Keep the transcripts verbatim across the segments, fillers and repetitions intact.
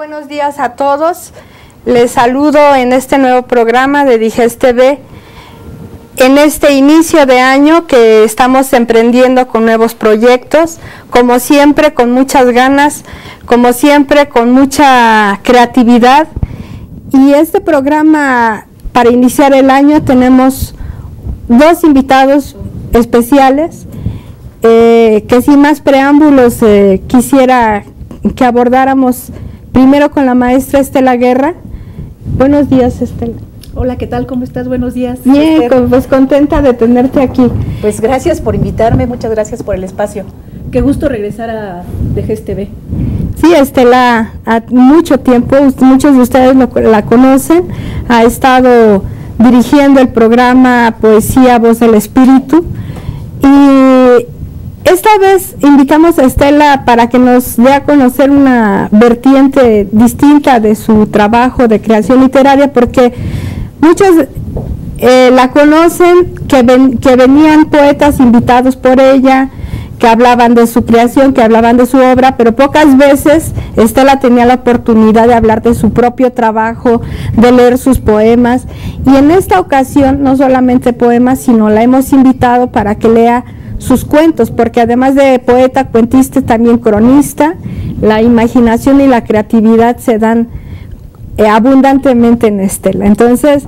buenos días a todos. Les saludo en este nuevo programa de D G E S T T V. En este inicio de año que estamos emprendiendo con nuevos proyectos, como siempre con muchas ganas, como siempre con mucha creatividad. Y este programa, para iniciar el año, tenemos dos invitados especiales eh, que sin más preámbulos eh, quisiera que abordáramos primero con la maestra Estela Guerra. Buenos días, Estela. Hola, ¿qué tal? ¿Cómo estás? Buenos días. Bien, pues contenta de tenerte aquí. Pues gracias por invitarme, muchas gracias por el espacio. Qué gusto regresar a D G E S T T V. Sí, Estela, a mucho tiempo, muchos de ustedes lo, la conocen, ha estado dirigiendo el programa Poesía, Voz del Espíritu, y esta vez invitamos a Estela para que nos dé a conocer una vertiente distinta de su trabajo de creación literaria, porque muchos eh, la conocen, que, ven, que venían poetas invitados por ella, que hablaban de su creación, que hablaban de su obra, pero pocas veces Estela tenía la oportunidad de hablar de su propio trabajo, de leer sus poemas. Y en esta ocasión, no solamente poemas, sino la hemos invitado para que lea sus cuentos, porque además de poeta, cuentista, también cronista, la imaginación y la creatividad se dan abundantemente en Estela. Entonces,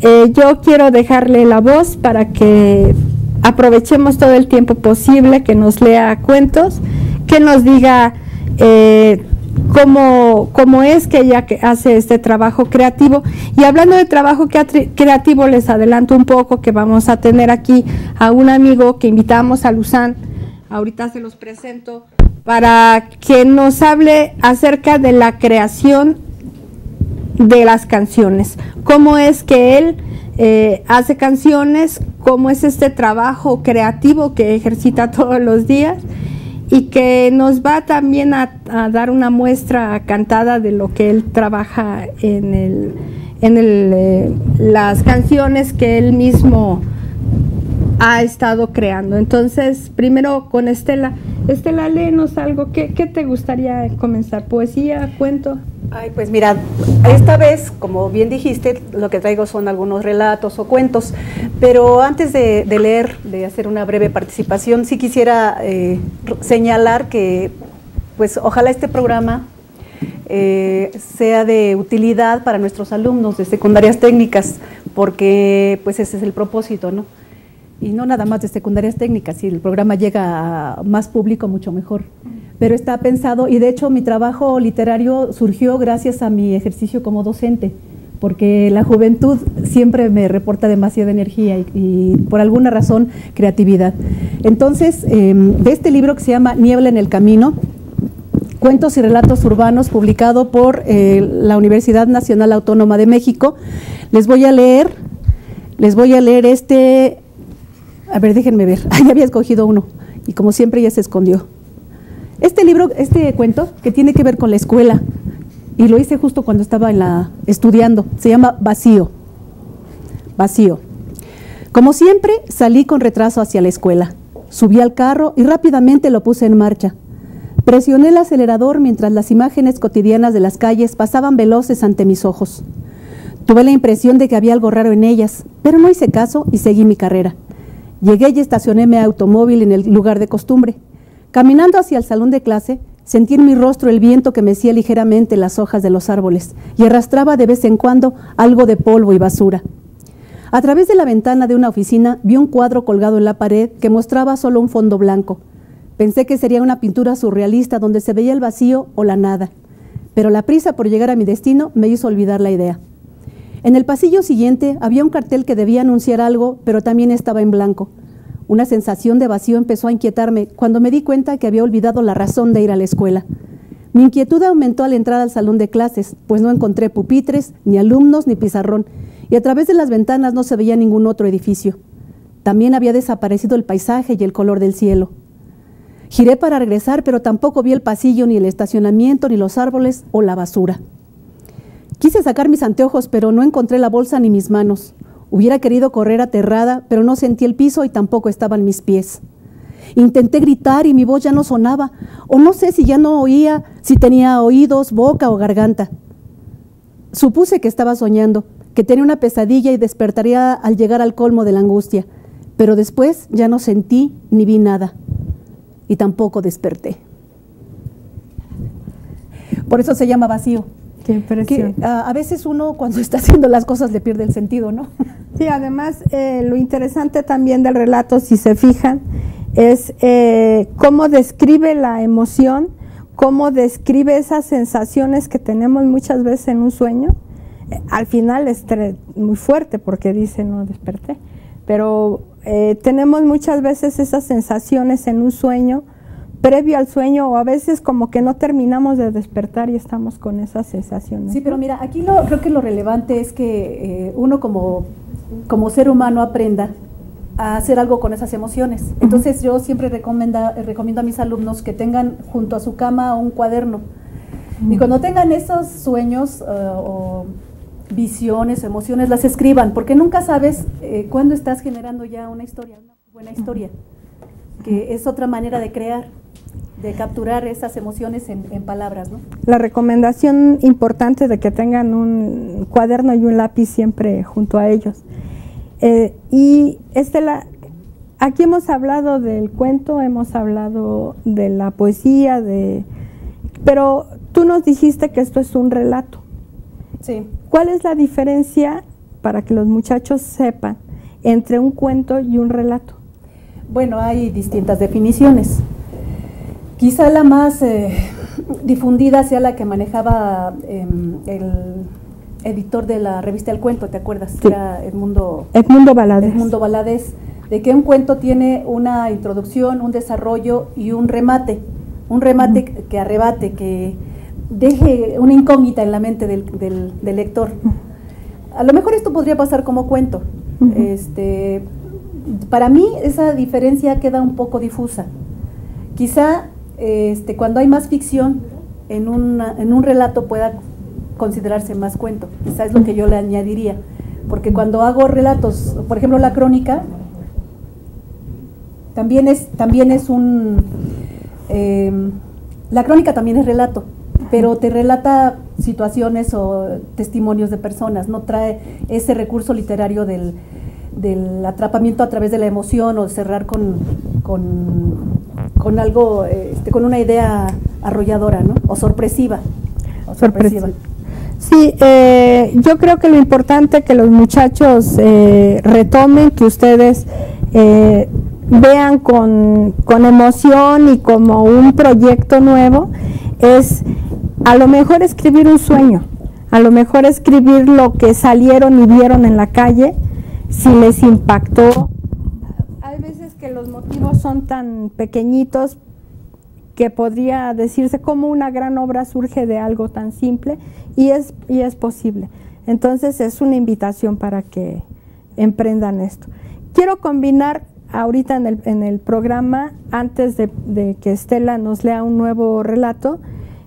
eh, yo quiero dejarle la voz para que aprovechemos todo el tiempo posible, que nos lea cuentos, que nos diga eh, cómo, cómo es que ella hace este trabajo creativo. Y hablando de trabajo creativo, les adelanto un poco que vamos a tener aquí a un amigo que invitamos, a Luzán, ahorita se los presento, para que nos hable acerca de la creación de las canciones, cómo es que él eh, hace canciones, cómo es este trabajo creativo que ejercita todos los días, y que nos va también a, a dar una muestra cantada de lo que él trabaja en, el, en el, eh, las canciones que él mismo ha estado creando. Entonces, primero con Estela. Estela, léenos algo. ¿Qué, qué te gustaría comenzar? ¿Poesía? ¿Cuento? Ay, pues mira, esta vez, como bien dijiste, lo que traigo son algunos relatos o cuentos, pero antes de, de leer, de hacer una breve participación, sí quisiera eh, señalar que, pues, ojalá este programa eh, sea de utilidad para nuestros alumnos de secundarias técnicas, porque, pues, ese es el propósito, ¿no? Y no nada más de secundarias técnicas, si el programa llega a más público, mucho mejor. Pero está pensado, y de hecho mi trabajo literario surgió gracias a mi ejercicio como docente, porque la juventud siempre me reporta demasiada energía y, y por alguna razón creatividad. Entonces, eh, de este libro que se llama Niebla en el Camino, Cuentos y Relatos Urbanos, publicado por eh, la Universidad Nacional Autónoma de México, les voy a leer, les voy a leer este, a ver, déjenme ver, ya había escogido uno y como siempre ya se escondió. Este libro, este cuento, que tiene que ver con la escuela, y lo hice justo cuando estaba en la, estudiando, se llama Vacío. Vacío. Como siempre, salí con retraso hacia la escuela. Subí al carro y rápidamente lo puse en marcha. Presioné el acelerador mientras las imágenes cotidianas de las calles pasaban veloces ante mis ojos. Tuve la impresión de que había algo raro en ellas, pero no hice caso y seguí mi carrera. Llegué y estacioné mi automóvil en el lugar de costumbre. Caminando hacia el salón de clase, sentí en mi rostro el viento que mecía ligeramente las hojas de los árboles y arrastraba de vez en cuando algo de polvo y basura. A través de la ventana de una oficina vi un cuadro colgado en la pared que mostraba solo un fondo blanco. Pensé que sería una pintura surrealista donde se veía el vacío o la nada, pero la prisa por llegar a mi destino me hizo olvidar la idea. En el pasillo siguiente había un cartel que debía anunciar algo, pero también estaba en blanco. Una sensación de vacío empezó a inquietarme cuando me di cuenta que había olvidado la razón de ir a la escuela. Mi inquietud aumentó al entrar al salón de clases, pues no encontré pupitres, ni alumnos, ni pizarrón, y a través de las ventanas no se veía ningún otro edificio. También había desaparecido el paisaje y el color del cielo. Giré para regresar, pero tampoco vi el pasillo, ni el estacionamiento, ni los árboles o la basura. Quise sacar mis anteojos, pero no encontré la bolsa ni mis manos. Hubiera querido correr aterrada, pero no sentí el piso y tampoco estaban mis pies. intenté gritar y mi voz ya no sonaba, o no sé si ya no oía, si tenía oídos, boca o garganta. Supuse que estaba soñando, que tenía una pesadilla y despertaría al llegar al colmo de la angustia, pero después ya no sentí ni vi nada, y tampoco desperté. Por eso se llama vacío. Qué impresión. Que, a, a veces uno cuando está haciendo las cosas le pierde el sentido, ¿no? Sí, además eh, lo interesante también del relato, si se fijan, es eh, cómo describe la emoción, cómo describe esas sensaciones que tenemos muchas veces en un sueño. Eh, al final es muy fuerte porque dice no desperté, pero eh, tenemos muchas veces esas sensaciones en un sueño, previo al sueño, o a veces como que no terminamos de despertar y estamos con esas sensaciones. Sí, pero mira, aquí lo, creo que lo relevante es que eh, uno como, como ser humano aprenda a hacer algo con esas emociones. Entonces yo siempre recomenda, recomiendo a mis alumnos que tengan junto a su cama un cuaderno. Y cuando tengan esos sueños uh, o visiones, emociones, las escriban, porque nunca sabes eh, cuándo estás generando ya una historia, una buena historia, que es otra manera de crear, de capturar esas emociones en, en palabras, ¿no? La recomendación importante de que tengan un cuaderno y un lápiz siempre junto a ellos. Eh, y Estela, aquí hemos hablado del cuento, hemos hablado de la poesía, de, pero tú nos dijiste que esto es un relato. Sí. ¿Cuál es la diferencia, para que los muchachos sepan, entre un cuento y un relato? Bueno, hay distintas definiciones. Quizá la más eh, difundida sea la que manejaba eh, el editor de la revista El Cuento, ¿te acuerdas? Sí. Era Edmundo, Edmundo Valadez. Edmundo Valadez, de que un cuento tiene una introducción, un desarrollo y un remate, un remate uh-huh. que arrebate, que deje una incógnita en la mente del, del, del lector. A lo mejor esto podría pasar como cuento. Uh-huh. Este, para mí esa diferencia queda un poco difusa. Quizá este, cuando hay más ficción, en, una, en un relato pueda considerarse más cuento, quizá es lo que yo le añadiría, porque cuando hago relatos, por ejemplo la crónica, también es, también es un… Eh, la crónica también es relato, pero te relata situaciones o testimonios de personas, no trae ese recurso literario del, del atrapamiento a través de la emoción o cerrar con… con con algo, este, con una idea arrolladora, ¿no? O sorpresiva. O sorpresiva. Sí, eh, yo creo que lo importante que los muchachos eh, retomen, que ustedes eh, vean con, con emoción y como un proyecto nuevo, es a lo mejor escribir un sueño, a lo mejor escribir lo que salieron y vieron en la calle, si les impactó. Que los motivos son tan pequeñitos que podría decirse como una gran obra surge de algo tan simple y es, y es posible. Entonces es una invitación para que emprendan esto. Quiero combinar ahorita en el, en el programa, antes de, de que Estela nos lea un nuevo relato,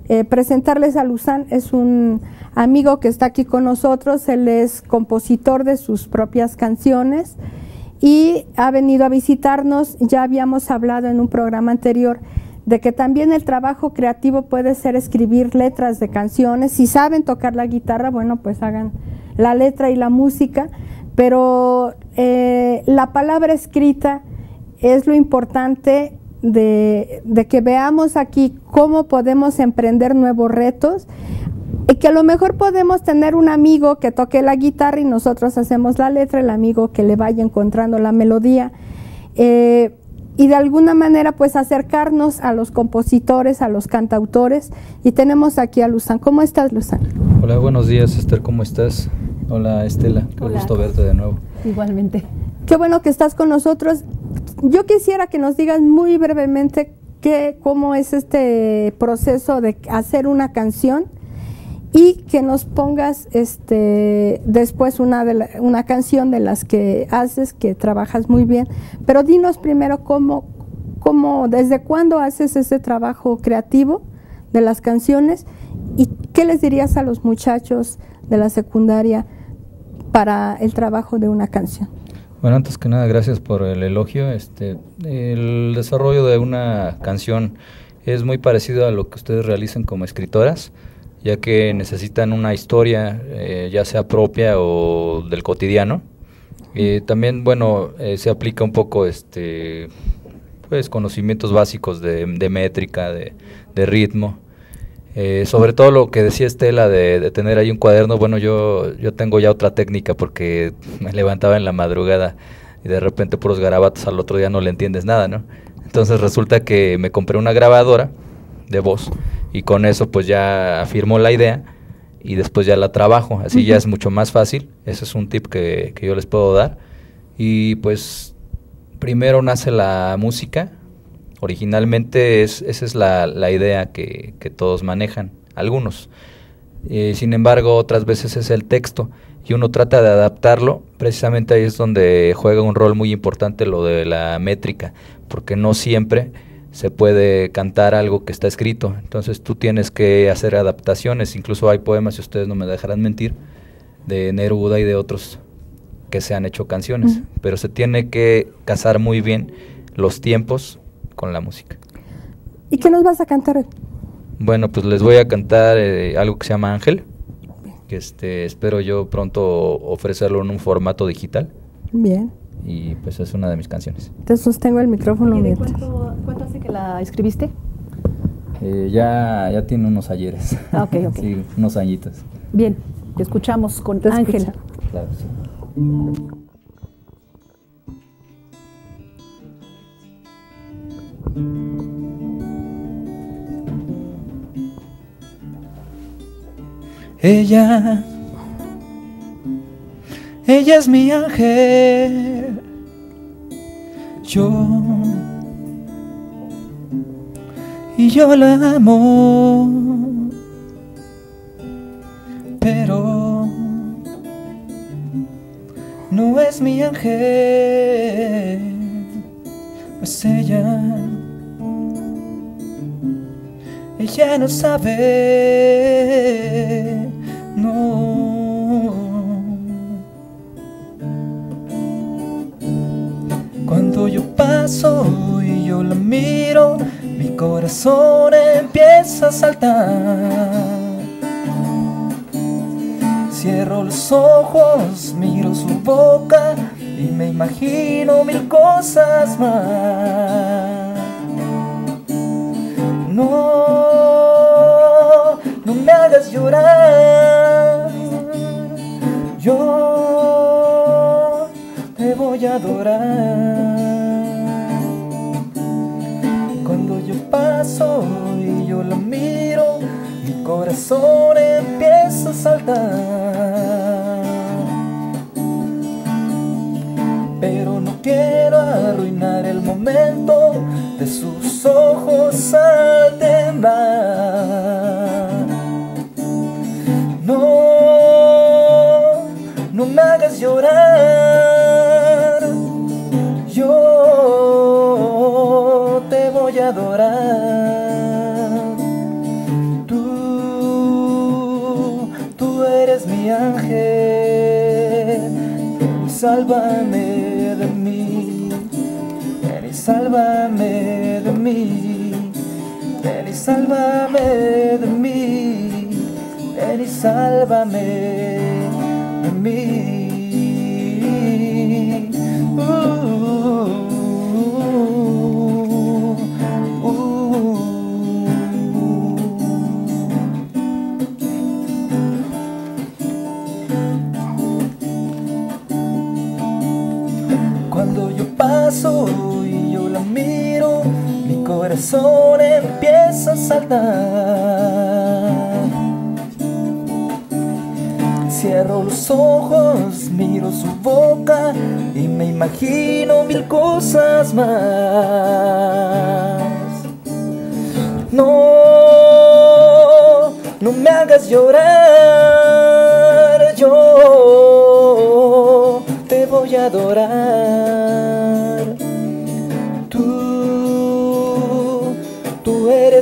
eh, presentarles a Luzán. Es un amigo que está aquí con nosotros, él es compositor de sus propias canciones y ha venido a visitarnos. Ya habíamos hablado en un programa anterior de que también el trabajo creativo puede ser escribir letras de canciones. Si saben tocar la guitarra, bueno, pues hagan la letra y la música, pero eh, la palabra escrita es lo importante de, de que veamos aquí cómo podemos emprender nuevos retos, y que a lo mejor podemos tener un amigo que toque la guitarra y nosotros hacemos la letra, el amigo que le vaya encontrando la melodía, eh, y de alguna manera pues acercarnos a los compositores, a los cantautores. Y tenemos aquí a Luzán. ¿Cómo estás, Luzán? Hola, buenos días, Esther, ¿cómo estás? Hola, Estela, qué gusto verte de nuevo. Igualmente. Qué bueno que estás con nosotros. Yo quisiera que nos digas muy brevemente qué, cómo es este proceso de hacer una canción, y que nos pongas este después una, de la, una canción de las que haces, que trabajas muy bien. Pero dinos primero cómo, cómo, desde cuándo haces ese trabajo creativo de las canciones, y qué les dirías a los muchachos de la secundaria para el trabajo de una canción. Bueno, antes que nada, gracias por el elogio. Este, el desarrollo de una canción es muy parecido a lo que ustedes realizan como escritoras, ya que necesitan una historia, eh, ya sea propia o del cotidiano. Eh, también, bueno, eh, se aplica un poco este, pues, conocimientos básicos de, de métrica, de, de ritmo. Eh, sobre todo lo que decía Estela de, de tener ahí un cuaderno. Bueno, yo, yo tengo ya otra técnica porque me levantaba en la madrugada y de repente puros garabatos, al otro día no le entiendes nada, ¿no? Entonces resulta que me compré una grabadora de voz y con eso pues ya afirmo la idea y después ya la trabajo, así uh-huh. ya es mucho más fácil. Ese es un tip que, que yo les puedo dar. Y pues primero nace la música. Originalmente es, esa es la, la idea que, que todos manejan, algunos. Eh, sin embargo, otras veces es el texto y uno trata de adaptarlo. Precisamente ahí es donde juega un rol muy importante lo de la métrica, porque no siempre se puede cantar algo que está escrito. Entonces tú tienes que hacer adaptaciones. Incluso hay poemas, si ustedes no me dejarán mentir, de Neruda y de otros que se han hecho canciones. Uh-huh. Pero se tiene que casar muy bien los tiempos con la música. ¿Y qué nos vas a cantar hoy? Bueno, pues les voy a cantar eh, algo que se llama Ángel, que este, espero yo pronto ofrecerlo en un formato digital. Bien. Y pues es una de mis canciones. Te sostengo el micrófono. ¿Y de cuánto, cuánto hace que la escribiste? Eh, ya, ya tiene unos ayeres. Ah, ok, ok. Sí, unos añitos. Bien, te escuchamos con te Ángel. Escucha. Claro, sí. Ella, ella es mi ángel. Yo, y yo la amo. Pero no es mi ángel, es ella. Ella no sabe, no. Cuando yo paso y yo la miro, mi corazón empieza a saltar. Cierro los ojos, miro su boca y me imagino mil cosas más. No, no me hagas llorar. Yo te voy a adorar. Cuando yo paso y yo la miro, mi corazón empieza a saltar. Pero no quiero arruinar el momento de sus ojos al temblar. No, no me hagas llorar. Yo te voy a adorar. Tú, tú eres mi ángel. Sálvame de mí. Sálvame de mí, ven y sálvame de mí, ven y sálvame de mí. Uh, uh, uh, uh. Cuando yo paso, miro, mi corazón empieza a saltar. Cierro los ojos, miro su boca y me imagino mil cosas más. No, no me hagas llorar. Yo te voy a adorar.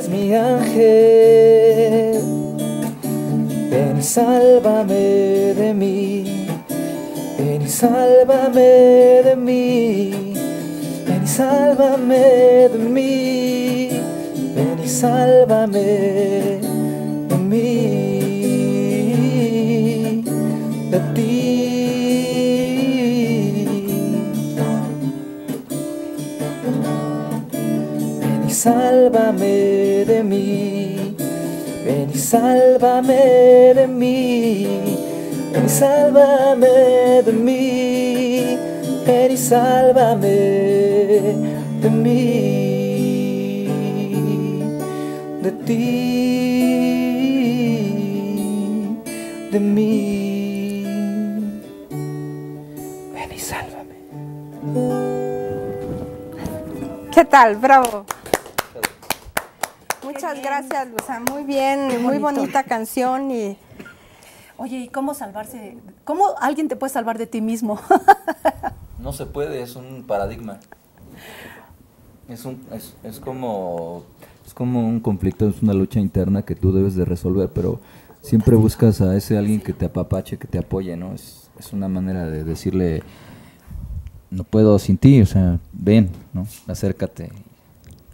Mi ángel, ven y sálvame de mí, ven y sálvame de mí, ven y sálvame de mí, ven y sálvame de mí, de ti. Sálvame de mí, ven y sálvame de mí, ven y sálvame de mí, ven y sálvame de mí, de ti, de mí, ven y sálvame. ¿Qué tal? Bravo. Muchas gracias, Luisa. Muy bien, muy bonita canción. Y oye, ¿y cómo salvarse? ¿Cómo alguien te puede salvar de ti mismo? No se puede, es un paradigma. Es, un, es, es, como, es como un conflicto, es una lucha interna que tú debes de resolver, pero siempre buscas a ese alguien que te apapache, que te apoye, ¿no? Es, es una manera de decirle, no puedo sin ti, o sea, ven, ¿no? Acércate.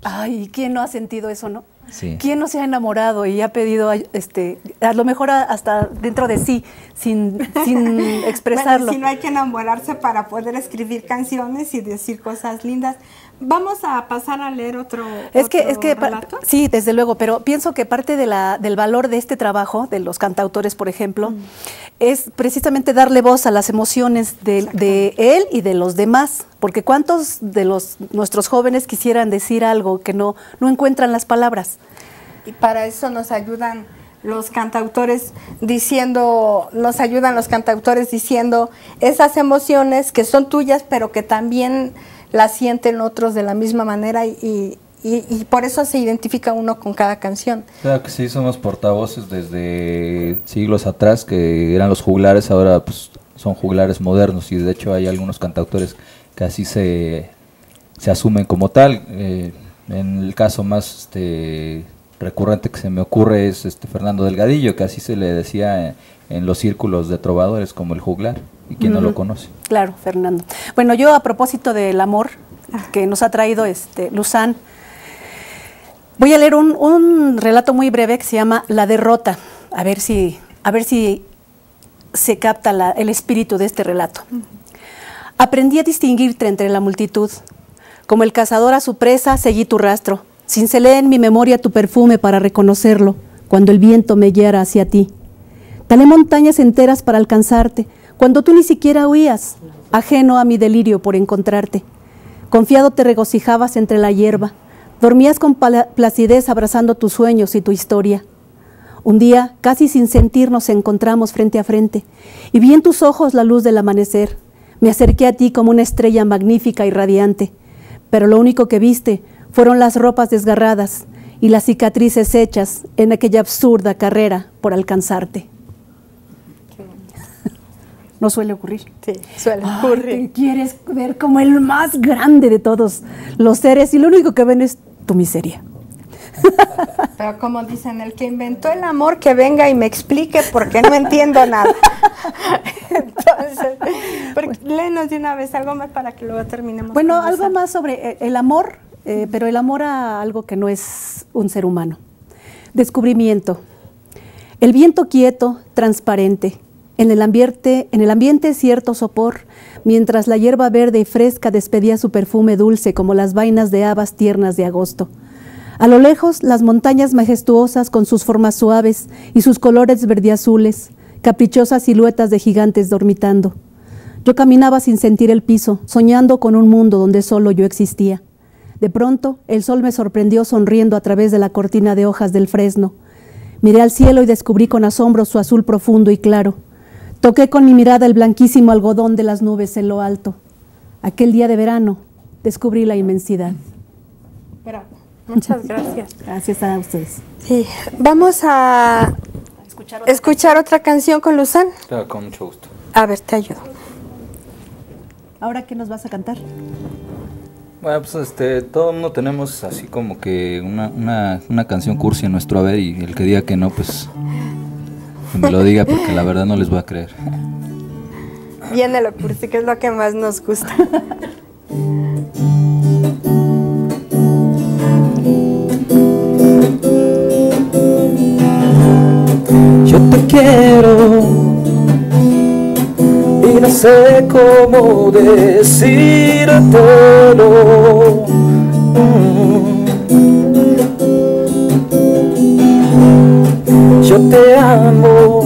Ay, ¿quién no ha sentido eso, no? Sí. ¿Quién no se ha enamorado y ha pedido, este, a lo mejor hasta dentro de sí, sin, sin expresarlo? Bueno, si no hay que enamorarse para poder escribir canciones y decir cosas lindas. Vamos a pasar a leer otro, es que, otro es que, relato. Sí, desde luego, pero pienso que parte de la, del valor de este trabajo, de los cantautores, por ejemplo, mm. es precisamente darle voz a las emociones de, de él y de los demás, porque cuántos de los nuestros jóvenes quisieran decir algo que no, no encuentran las palabras. Y para eso nos ayudan los cantautores diciendo, nos ayudan los cantautores diciendo esas emociones que son tuyas, pero que también la sienten otros de la misma manera y, y, y por eso se identifica uno con cada canción. Claro que sí, somos portavoces desde siglos atrás, que eran los juglares, ahora pues son juglares modernos, y de hecho hay algunos cantautores que así se, se asumen como tal. Eh, en el caso más este, recurrente que se me ocurre es este Fernando Delgadillo, que así se le decía en, en los círculos de trovadores como el juglar. ¿Y quién no lo conoce? Claro, Fernando. Bueno, yo a propósito del amor que nos ha traído este Luzán, voy a leer un, un relato muy breve que se llama La derrota. A ver si, a ver si se capta la, el espíritu de este relato. Aprendí a distinguir entre la multitud. Como el cazador a su presa, seguí tu rastro. Cincelé en mi memoria tu perfume para reconocerlo cuando el viento me guiara hacia ti. Talé montañas enteras para alcanzarte, cuando tú ni siquiera huías, ajeno a mi delirio por encontrarte. Confiado te regocijabas entre la hierba, dormías con placidez abrazando tus sueños y tu historia. Un día, casi sin sentir, nos encontramos frente a frente, y vi en tus ojos la luz del amanecer. Me acerqué a ti como una estrella magnífica y radiante, pero lo único que viste fueron las ropas desgarradas y las cicatrices hechas en aquella absurda carrera por alcanzarte. No suele ocurrir. Sí, suele ah, ocurrir. Te quieres ver como el más grande de todos los seres y lo único que ven es tu miseria. Pero como dicen, el que inventó el amor que venga y me explique porque no entiendo nada. Entonces, bueno, léenos de una vez algo más para que luego terminemos. Bueno, algo más sobre el amor, eh, pero el amor a algo que no es un ser humano. Descubrimiento. El viento quieto, transparente. En el, ambiente, en el ambiente cierto sopor, mientras la hierba verde y fresca despedía su perfume dulce como las vainas de habas tiernas de agosto. A lo lejos, las montañas majestuosas con sus formas suaves y sus colores verdiazules, caprichosas siluetas de gigantes dormitando. Yo caminaba sin sentir el piso, soñando con un mundo donde solo yo existía. De pronto, el sol me sorprendió sonriendo a través de la cortina de hojas del fresno. Miré al cielo y descubrí con asombro su azul profundo y claro. Toqué con mi mirada el blanquísimo algodón de las nubes en lo alto. Aquel día de verano descubrí la inmensidad. Bravo. Muchas gracias. Gracias a ustedes. Sí. Vamos a escuchar otra, escuchar otra canción con Luzán. Claro, con mucho gusto. A ver, te ayudo. ¿Ahora qué nos vas a cantar? Bueno, pues este, todo el mundo tenemos así como que una, una, una canción cursi en nuestro haber y el que diga que no, pues... me lo diga porque la verdad no les voy a creer. viene lo cursi, que es lo que más nos gusta. Yo te quiero y no sé cómo decírtelo. Yo te amo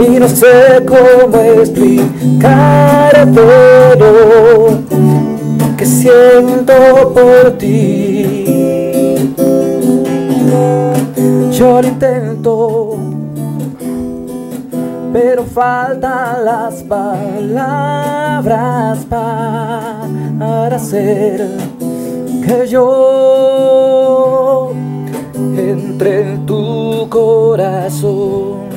y no sé cómo explicártelo, que siento por ti. Yo lo intento, pero faltan las palabras para hacer que yo entre en tu corazón.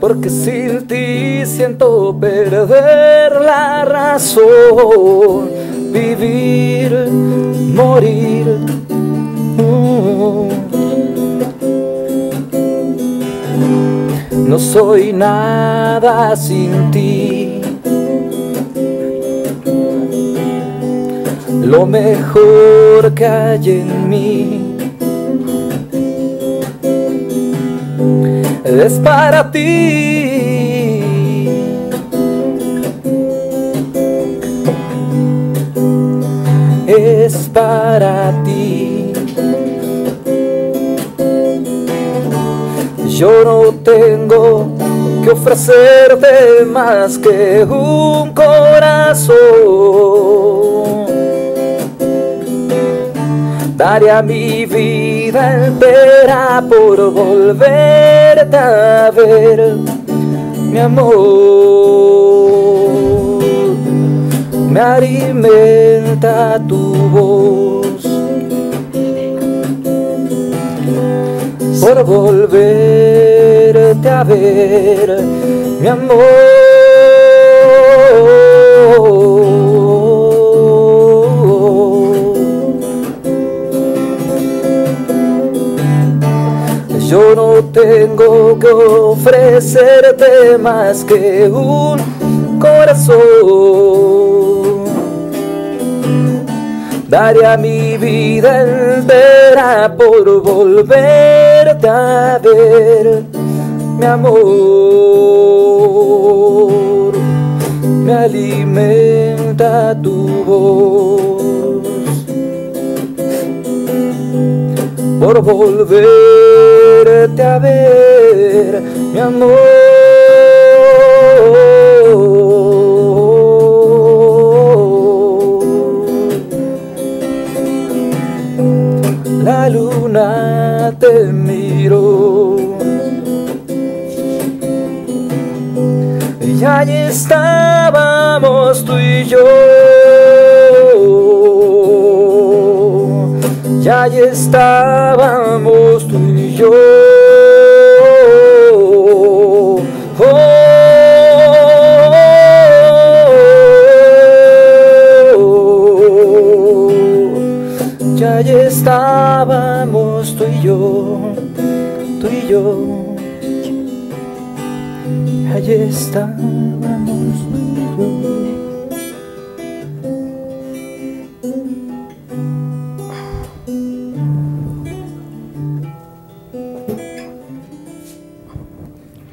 Porque sin ti siento perder la razón, vivir, morir. No soy nada sin ti. Lo mejor que hay en mí es para ti. Es para ti. Yo no tengo que ofrecerte más que un corazón. Daría mi vida entera por volverte a ver, mi amor. Me alimenta tu voz por volverte a ver, mi amor. Yo no tengo que ofrecerte más que un corazón. Daría mi vida entera por volverte a ver, mi amor. Me alimenta tu voz por volver a ver, mi amor. La luna te miró y allí estábamos tú y yo. Y allí estábamos tú y yo. Allí estábamos tú y yo, tú y yo. Allí estábamos tú y yo.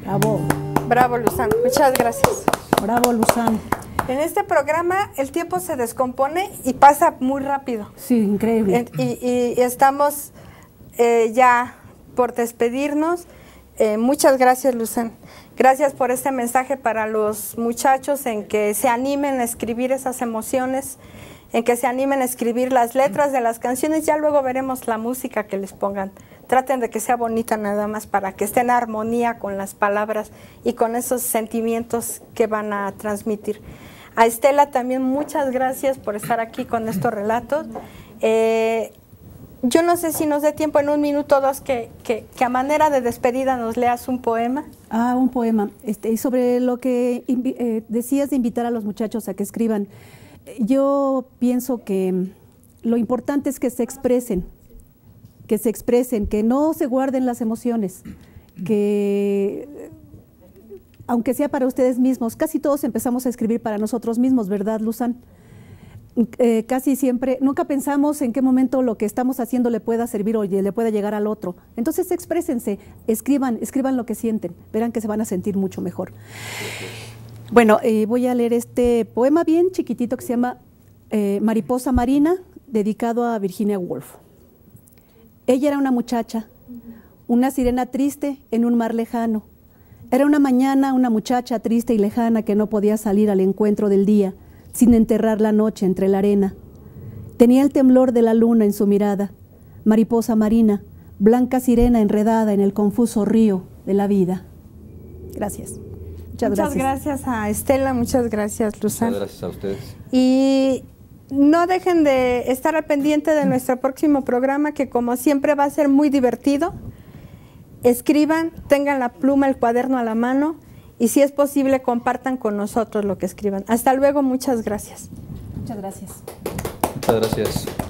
Bravo. Bravo, Luzán. Muchas gracias. Bravo, Luzán. En este programa el tiempo se descompone y pasa muy rápido. Sí, increíble. Y, y, y estamos eh, ya por despedirnos. Eh, muchas gracias, Luzán. Gracias por este mensaje para los muchachos, en que se animen a escribir esas emociones, en que se animen a escribir las letras de las canciones. Ya luego veremos la música que les pongan. Traten de que sea bonita nada más, para que esté en armonía con las palabras y con esos sentimientos que van a transmitir. A Estela también muchas gracias por estar aquí con estos relatos. Eh, yo no sé si nos dé tiempo en un minuto o dos que, que, que a manera de despedida nos leas un poema. Ah, un poema. Este, y sobre lo que eh, decías de invitar a los muchachos a que escriban, yo pienso que lo importante es que se expresen, que se expresen, que no se guarden las emociones. que, aunque sea para ustedes mismos, casi todos empezamos a escribir para nosotros mismos, ¿verdad, Luzán? Eh, casi siempre, nunca pensamos en qué momento lo que estamos haciendo le pueda servir o le pueda llegar al otro. Entonces, exprésense, escriban, escriban lo que sienten, verán que se van a sentir mucho mejor. Bueno, eh, voy a leer este poema bien chiquitito que se llama eh, Mariposa Marina, dedicado a Virginia Woolf. Ella era una muchacha, una sirena triste en un mar lejano. Era una mañana, una muchacha triste y lejana que no podía salir al encuentro del día, sin enterrar la noche entre la arena. Tenía el temblor de la luna en su mirada, mariposa marina, blanca sirena enredada en el confuso río de la vida. Gracias. Muchas, muchas gracias. gracias a Estela, muchas gracias, Luzán. Muchas gracias a ustedes. Y no dejen de estar al pendiente de nuestro próximo programa, que como siempre va a ser muy divertido. Escriban, tengan la pluma, el cuaderno a la mano, y si es posible, compartan con nosotros lo que escriban. Hasta luego, muchas gracias. Muchas gracias. Muchas gracias.